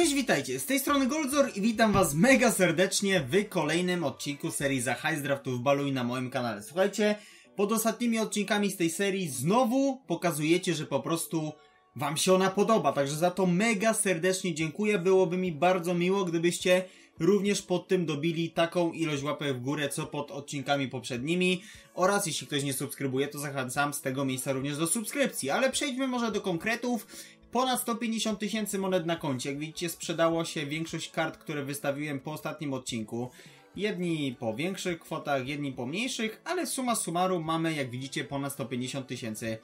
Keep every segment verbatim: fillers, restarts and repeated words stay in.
Cześć, witajcie, z tej strony Goldzor i witam was mega serdecznie w kolejnym odcinku serii Za hajs draftów baluj na moim kanale. Słuchajcie, pod ostatnimi odcinkami z tej serii znowu pokazujecie, że po prostu wam się ona podoba, także za to mega serdecznie dziękuję. Byłoby mi bardzo miło, gdybyście również pod tym dobili taką ilość łapek w górę, co pod odcinkami poprzednimi. Oraz jeśli ktoś nie subskrybuje, to zachęcam z tego miejsca również do subskrypcji. Ale przejdźmy może do konkretów. Ponad sto pięćdziesiąt tysięcy monet na koncie. Jak widzicie, sprzedało się większość kart, które wystawiłem po ostatnim odcinku. Jedni po większych kwotach, jedni po mniejszych, ale suma summarum mamy, jak widzicie, ponad sto pięćdziesiąt tysięcy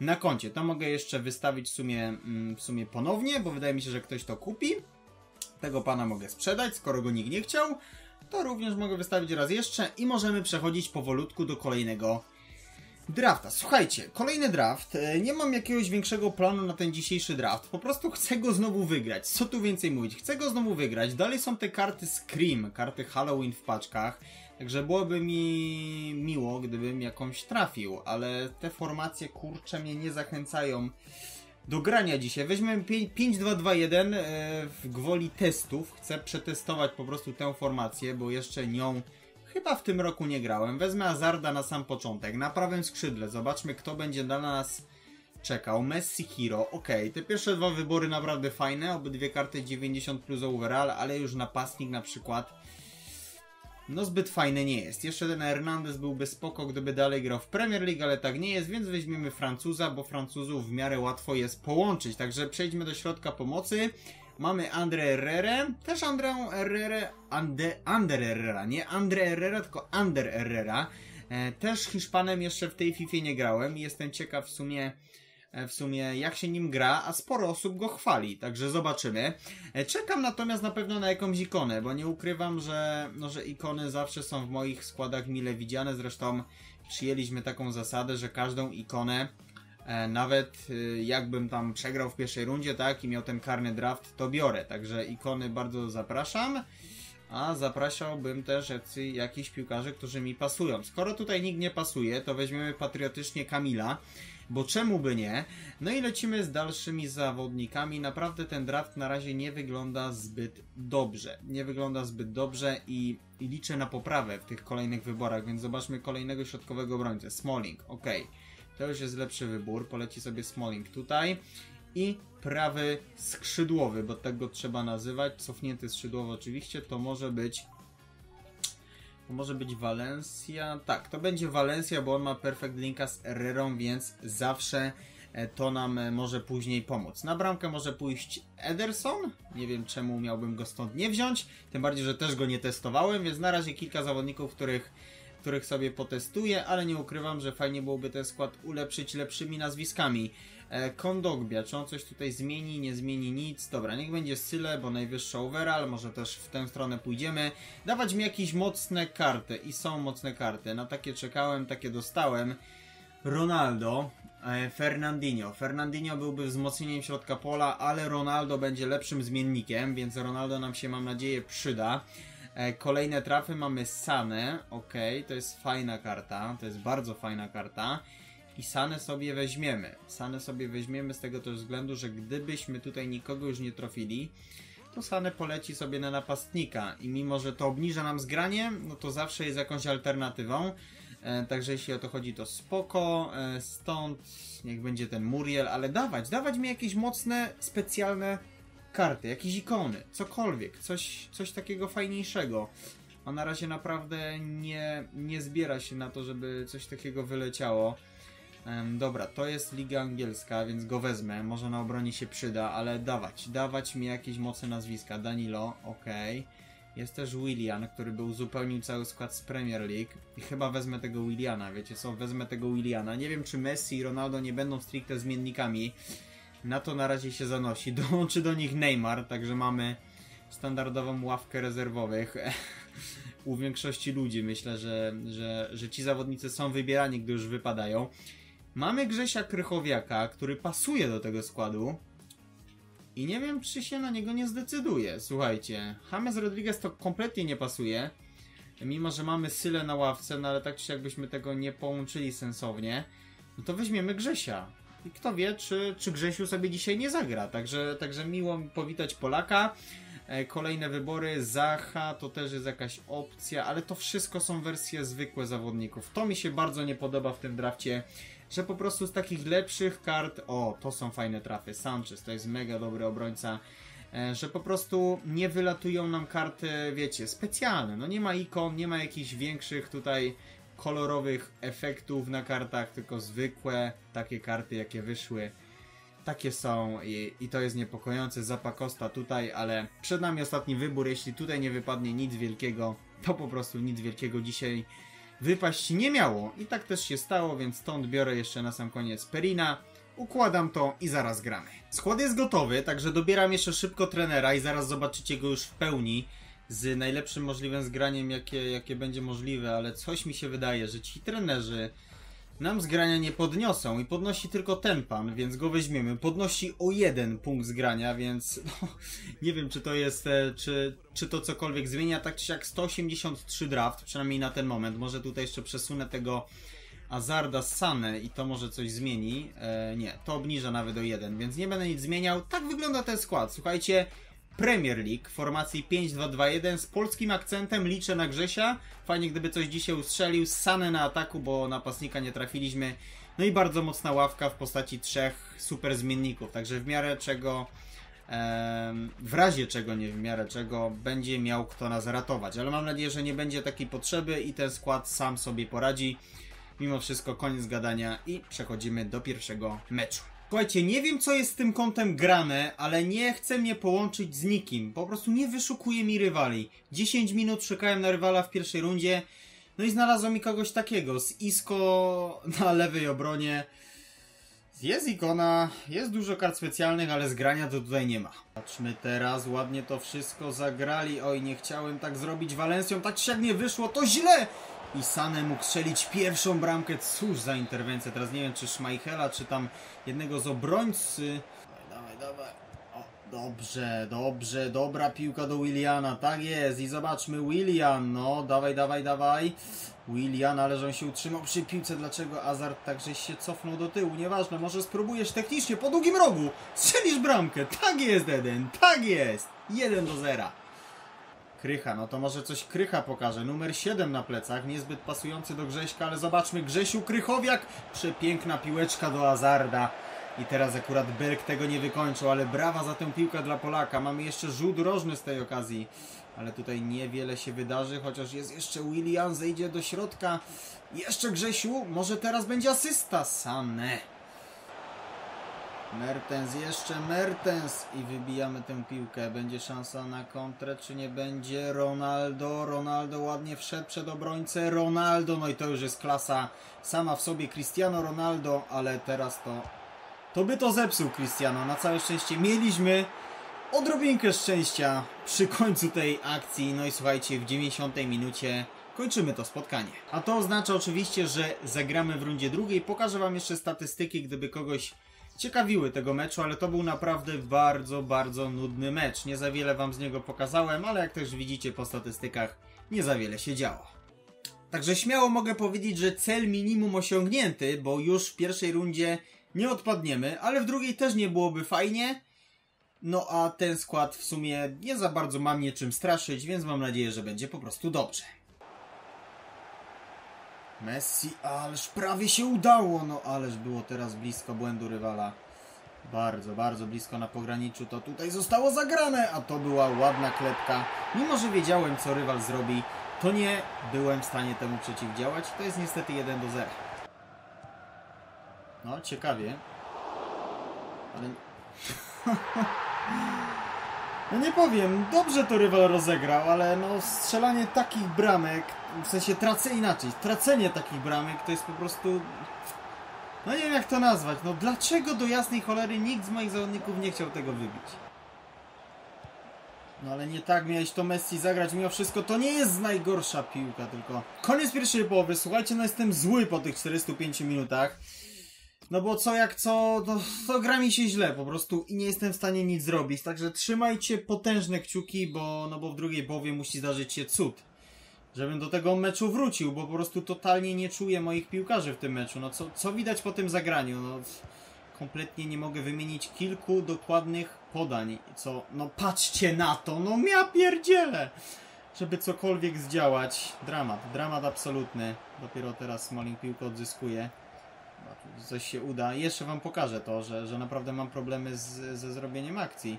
na koncie. To mogę jeszcze wystawić w sumie, w sumie ponownie, bo wydaje mi się, że ktoś to kupi. Tego pana mogę sprzedać, skoro go nikt nie chciał. To również mogę wystawić raz jeszcze i możemy przechodzić powolutku do kolejnego drafta. Słuchajcie, kolejny draft. Nie mam jakiegoś większego planu na ten dzisiejszy draft. Po prostu chcę go znowu wygrać. Co tu więcej mówić? Chcę go znowu wygrać. Dalej są te karty Scream, karty Halloween w paczkach. Także byłoby mi miło, gdybym jakąś trafił. Ale te formacje, kurczę, mnie nie zachęcają do grania dzisiaj. Weźmiemy pięć dwa dwa jeden w gwoli testów. Chcę przetestować po prostu tę formację, bo jeszcze nią chyba w tym roku nie grałem. Wezmę Hazarda na sam początek. Na prawym skrzydle. Zobaczmy, kto będzie na nas czekał. Messi, Hiro. Ok, te pierwsze dwa wybory naprawdę fajne. Obydwie karty dziewięćdziesiąt plus overall, ale już napastnik na przykład no zbyt fajny nie jest. Jeszcze ten Hernandez byłby spoko, gdyby dalej grał w Premier League, ale tak nie jest, więc weźmiemy Francuza, bo Francuzów w miarę łatwo jest połączyć. Także przejdźmy do środka pomocy. Mamy Ander Herrera, też Andrę Herrera, Ande, Ander Herrera, nie Ander Herrera, tylko Ander Herrera. E, też Hiszpanem jeszcze w tej Fifie nie grałem i jestem ciekaw w sumie, w sumie jak się nim gra, a sporo osób go chwali, także zobaczymy. Czekam natomiast na pewno na jakąś ikonę, bo nie ukrywam, że, no, że ikony zawsze są w moich składach mile widziane. Zresztą przyjęliśmy taką zasadę, że każdą ikonę, e, nawet e, jakbym tam przegrał w pierwszej rundzie, tak, i miał ten karny draft, to biorę. Także ikony bardzo zapraszam, a zapraszałbym też jakichś piłkarzy, którzy mi pasują. Skoro tutaj nikt nie pasuje, to weźmiemy patriotycznie Kamila, bo czemu by nie? No i lecimy z dalszymi zawodnikami. Naprawdę ten draft na razie nie wygląda zbyt dobrze. Nie wygląda zbyt dobrze i, i liczę na poprawę w tych kolejnych wyborach, więc zobaczmy kolejnego środkowego obrońcę. Smalling, ok. To już jest lepszy wybór. Poleci sobie Smalling tutaj. I prawy skrzydłowy, bo tak go trzeba nazywać. Cofnięty skrzydłowy oczywiście. To może być... To może być Valencia. Tak, to będzie Valencia, bo on ma perfect linka z Herrerą, więc zawsze to nam może później pomóc. Na bramkę może pójść Ederson. Nie wiem, czemu miałbym go stąd nie wziąć. Tym bardziej, że też go nie testowałem, więc na razie kilka zawodników, których, których sobie potestuję, ale nie ukrywam, że fajnie byłoby ten skład ulepszyć lepszymi nazwiskami. Kondogbia, czy on coś tutaj zmieni? Nie zmieni nic. Dobra, niech będzie Syle, bo najwyższa overall, może też w tę stronę pójdziemy. Dawać mi jakieś mocne karty i są mocne karty. Na takie czekałem, takie dostałem. Ronaldo, Fernandinho. Fernandinho byłby wzmocnieniem środka pola, ale Ronaldo będzie lepszym zmiennikiem, więc Ronaldo nam się, mam nadzieję, przyda. Kolejne trafy mamy Sane, ok, to jest fajna karta, to jest bardzo fajna karta. I Sane sobie weźmiemy. Sane sobie weźmiemy z tego też względu, że gdybyśmy tutaj nikogo już nie trafili, to Sane poleci sobie na napastnika. I mimo, że to obniża nam zgranie, no to zawsze jest jakąś alternatywą. E, także jeśli o to chodzi, to spoko. E, stąd niech będzie ten Muriel, ale dawać, dawać mi jakieś mocne, specjalne karty, jakieś ikony, cokolwiek, coś, coś takiego fajniejszego. A na razie naprawdę nie, nie zbiera się na to, żeby coś takiego wyleciało. Dobra, to jest Liga Angielska, więc go wezmę. Może na obronie się przyda, ale dawać. Dawać mi jakieś mocne nazwiska. Danilo, ok. Jest też Willian, który by uzupełnił cały skład z Premier League. I chyba wezmę tego Williana, wiecie co? Wezmę tego Williana. Nie wiem, czy Messi i Ronaldo nie będą stricte zmiennikami. Na to na razie się zanosi. Dołączy do nich Neymar, także mamy standardową ławkę rezerwowych. U większości ludzi myślę, że, że, że ci zawodnicy są wybierani, gdy już wypadają. Mamy Grzesia Krychowiaka, który pasuje do tego składu i nie wiem, czy się na niego nie zdecyduje. Słuchajcie, James Rodriguez to kompletnie nie pasuje, mimo że mamy Sylę na ławce, no ale tak czy jakbyśmy tego nie połączyli sensownie, no to weźmiemy Grzesia. I kto wie, czy, czy Grzesiu sobie dzisiaj nie zagra. Także, także miło powitać Polaka. Kolejne wybory, Zaha to też jest jakaś opcja, ale to wszystko są wersje zwykłe zawodników. To mi się bardzo nie podoba w tym drafcie, że po prostu z takich lepszych kart, o, to są fajne trafy, Sanchez to jest mega dobry obrońca, że po prostu nie wylatują nam karty, wiecie, specjalne. No nie ma ikon, nie ma jakichś większych tutaj kolorowych efektów na kartach, tylko zwykłe takie karty, jakie wyszły. Takie są i, i to jest niepokojące. Zapakosta tutaj, ale przed nami ostatni wybór. Jeśli tutaj nie wypadnie nic wielkiego, to po prostu nic wielkiego dzisiaj wypaść nie miało. I tak też się stało, więc stąd biorę jeszcze na sam koniec Perina. Układam to i zaraz gramy. Skład jest gotowy, także dobieram jeszcze szybko trenera i zaraz zobaczycie go już w pełni. Z najlepszym możliwym zgraniem, jakie, jakie będzie możliwe, ale coś mi się wydaje, że ci trenerzy nam zgrania nie podniosą i podnosi tylko ten pan, więc go weźmiemy. Podnosi o jeden punkt zgrania, więc no, nie wiem, czy to jest, czy, czy to cokolwiek zmienia. Tak czy siak sto osiemdziesiąt trzy draft, przynajmniej na ten moment. Może tutaj jeszcze przesunę tego Hazarda z Sane i to może coś zmieni. E, nie, to obniża nawet o jeden, więc nie będę nic zmieniał. Tak wygląda ten skład. Słuchajcie, Premier League w formacji pięć dwa dwa jeden z polskim akcentem, liczę na Grzesia. Fajnie, gdyby coś dzisiaj ustrzelił. Sane na ataku, bo napastnika nie trafiliśmy. No i bardzo mocna ławka w postaci trzech super zmienników. Także w miarę czego, e, w razie czego, nie w miarę czego, będzie miał kto nas ratować. Ale mam nadzieję, że nie będzie takiej potrzeby i ten skład sam sobie poradzi. Mimo wszystko koniec gadania i przechodzimy do pierwszego meczu. Słuchajcie, nie wiem, co jest z tym kątem grane, ale nie chcę mnie połączyć z nikim. Po prostu nie wyszukuje mi rywali. dziesięć minut szukałem na rywala w pierwszej rundzie. No i znalazłem mi kogoś takiego. Z Isko na lewej obronie. Jest ikona, jest dużo kart specjalnych, ale zgrania to tutaj nie ma. Patrzmy teraz, ładnie to wszystko zagrali. Oj, nie chciałem tak zrobić Valencją. Tak się nie wyszło, to źle! I Sane mógł strzelić pierwszą bramkę. Cóż za interwencję. Teraz nie wiem, czy Schmeichela, czy tam jednego z obrońcy. Dawaj, dawaj. O, dobrze, dobrze. Dobra piłka do Williana. Tak jest. I zobaczmy Willian. No, dawaj, dawaj, dawaj. Willian, ale że on się utrzymał przy piłce. Dlaczego Hazard także się cofnął do tyłu? Nieważne, może spróbujesz technicznie po długim rogu. Strzelisz bramkę. Tak jest, Eden. Tak jest. jeden do zera. Krycha, no to może coś Krycha pokaże. Numer siedem na plecach, niezbyt pasujący do Grześka, ale zobaczmy, Grzesiu Krychowiak. Przepiękna piłeczka do Hazarda. I teraz akurat Berg tego nie wykończył, ale brawa za tę piłkę dla Polaka. Mamy jeszcze rzut rożny z tej okazji, ale tutaj niewiele się wydarzy, chociaż jest jeszcze Willian, zejdzie do środka. Jeszcze Grzesiu, może teraz będzie asysta. Sane. Mertens, jeszcze Mertens i wybijamy tę piłkę. Będzie szansa na kontrę, czy nie będzie? Ronaldo, Ronaldo ładnie wszedł przed obrońcę. Ronaldo, no i to już jest klasa sama w sobie. Cristiano Ronaldo, ale teraz to... To by to zepsuł Cristiano. Na całe szczęście mieliśmy odrobinkę szczęścia przy końcu tej akcji. No i słuchajcie, w dziewięćdziesiątej minucie... kończymy to spotkanie. A to oznacza oczywiście, że zagramy w rundzie drugiej. Pokażę wam jeszcze statystyki, gdyby kogoś ciekawiły tego meczu, ale to był naprawdę bardzo, bardzo nudny mecz. Nie za wiele wam z niego pokazałem, ale jak też widzicie po statystykach, nie za wiele się działo. Także śmiało mogę powiedzieć, że cel minimum osiągnięty, bo już w pierwszej rundzie nie odpadniemy, ale w drugiej też nie byłoby fajnie. No a ten skład w sumie nie za bardzo ma mnie czym straszyć, więc mam nadzieję, że będzie po prostu dobrze. Messi, ależ prawie się udało, no ależ było teraz blisko błędu rywala. Bardzo, bardzo blisko na pograniczu, to tutaj zostało zagrane, a to była ładna klepka. Mimo że wiedziałem, co rywal zrobi, to nie byłem w stanie temu przeciwdziałać. To jest niestety jeden do zera. No, ciekawie. Ale... No nie powiem, dobrze to rywal rozegrał, ale no strzelanie takich bramek, w sensie tracę inaczej, tracenie takich bramek to jest po prostu, no nie wiem jak to nazwać, no dlaczego do jasnej cholery nikt z moich zawodników nie chciał tego wybić? No ale nie tak miałeś to Messi zagrać, mimo wszystko to nie jest najgorsza piłka tylko. Koniec pierwszej połowy, słuchajcie, no jestem zły po tych czterdziestu pięciu minutach. No bo co jak co, to, to gra mi się źle po prostu i nie jestem w stanie nic zrobić. Także trzymajcie potężne kciuki, bo, no bo w drugiej połowie musi zdarzyć się cud. Żebym do tego meczu wrócił, bo po prostu totalnie nie czuję moich piłkarzy w tym meczu. No co, co widać po tym zagraniu? No, kompletnie nie mogę wymienić kilku dokładnych podań. Co, no patrzcie na to, no ja pierdzielę! Żeby cokolwiek zdziałać. Dramat, dramat absolutny. Dopiero teraz Smalling piłkę odzyskuje. Coś się uda. Jeszcze wam pokażę to, że, że naprawdę mam problemy z, ze zrobieniem akcji.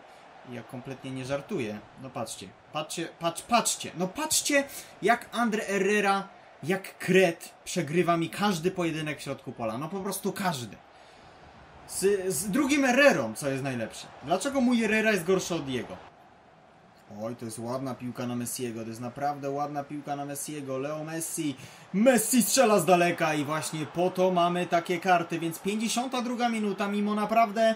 Ja kompletnie nie żartuję. No patrzcie, patrzcie, patrz, patrzcie. No patrzcie, jak Ander Herrera, jak kret przegrywa mi każdy pojedynek w środku pola. No po prostu każdy. Z, z drugim Herrerą, co jest najlepsze. Dlaczego mój Herrera jest gorszy od jego? Oj, to jest ładna piłka na Messiego. To jest naprawdę ładna piłka na Messiego. Leo Messi. Messi strzela z daleka i właśnie po to mamy takie karty. Więc pięćdziesiąta druga minuta, mimo naprawdę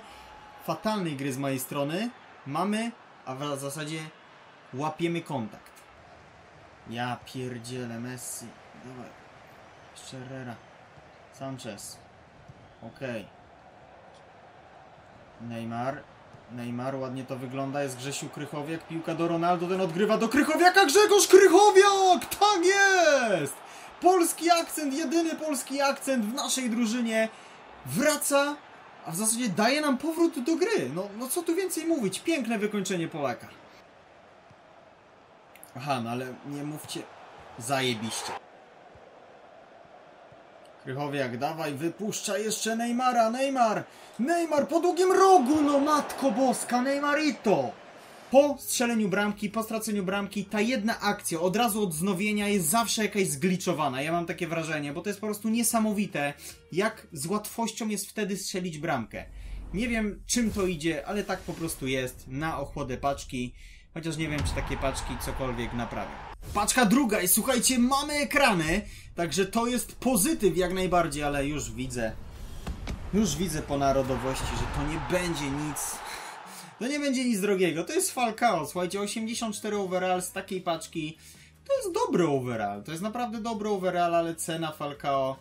fatalnej gry z mojej strony, mamy, a w zasadzie łapiemy kontakt. Ja pierdzielę, Messi. Dawaj. Jeszcze Herrera. Sanchez. Okej. Okay. Neymar. Neymar, ładnie to wygląda. Jest Grzesiu Krychowiak. Piłka do Ronaldo. Ten odgrywa do Krychowiaka. Grzegorz Krychowiak! Tak jest! Polski akcent, jedyny polski akcent w naszej drużynie. Wraca, a w zasadzie daje nam powrót do gry. No, no co tu więcej mówić? Piękne wykończenie Polaka. Aha, no ale nie mówcie. Zajebiście. Krychowiak, dawaj, wypuszcza jeszcze Neymara, Neymar! Neymar po długim rogu, no matko boska, Neymarito! Po strzeleniu bramki, po straceniu bramki, ta jedna akcja od razu od wznowienia jest zawsze jakaś zgliczowana. Ja mam takie wrażenie, bo to jest po prostu niesamowite, jak z łatwością jest wtedy strzelić bramkę. Nie wiem, czym to idzie, ale tak po prostu jest, na ochłodę paczki. Chociaż nie wiem, czy takie paczki cokolwiek naprawią. Paczka druga i słuchajcie, mamy ekrany, także to jest pozytyw jak najbardziej, ale już widzę, już widzę po narodowości, że to nie będzie nic, to nie będzie nic drogiego. To jest Falcao, słuchajcie, osiemdziesiąt cztery overall z takiej paczki, to jest dobry overall, to jest naprawdę dobry overall, ale cena Falcao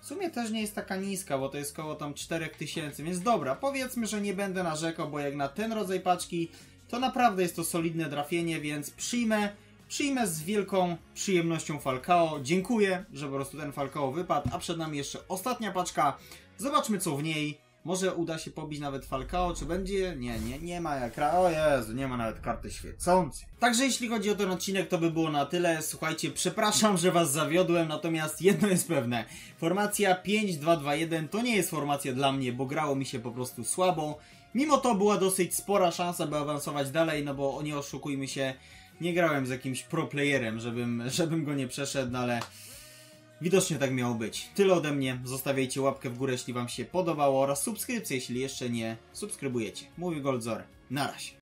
w sumie też nie jest taka niska, bo to jest koło tam czterech tysięcy, więc dobra, powiedzmy, że nie będę narzekał, bo jak na ten rodzaj paczki, to naprawdę jest to solidne trafienie, więc przyjmę, przyjmę z wielką przyjemnością Falcao. Dziękuję, że po prostu ten Falcao wypadł, a przed nami jeszcze ostatnia paczka. Zobaczmy, co w niej. Może uda się pobić nawet Falcao, czy będzie? Nie, nie, nie ma jak... O Jezu, nie ma nawet karty świecącej. Także jeśli chodzi o ten odcinek, to by było na tyle. Słuchajcie, przepraszam, że was zawiodłem, natomiast jedno jest pewne. Formacja pięć dwa dwa jeden to nie jest formacja dla mnie, bo grało mi się po prostu słabo. Mimo to była dosyć spora szansa, by awansować dalej, no bo nie oszukujmy się, nie grałem z jakimś pro playerem, żebym, żebym go nie przeszedł, ale widocznie tak miało być. Tyle ode mnie, zostawiajcie łapkę w górę, jeśli wam się podobało oraz subskrypcję, jeśli jeszcze nie subskrybujecie. Mówi Goldzor, na razie.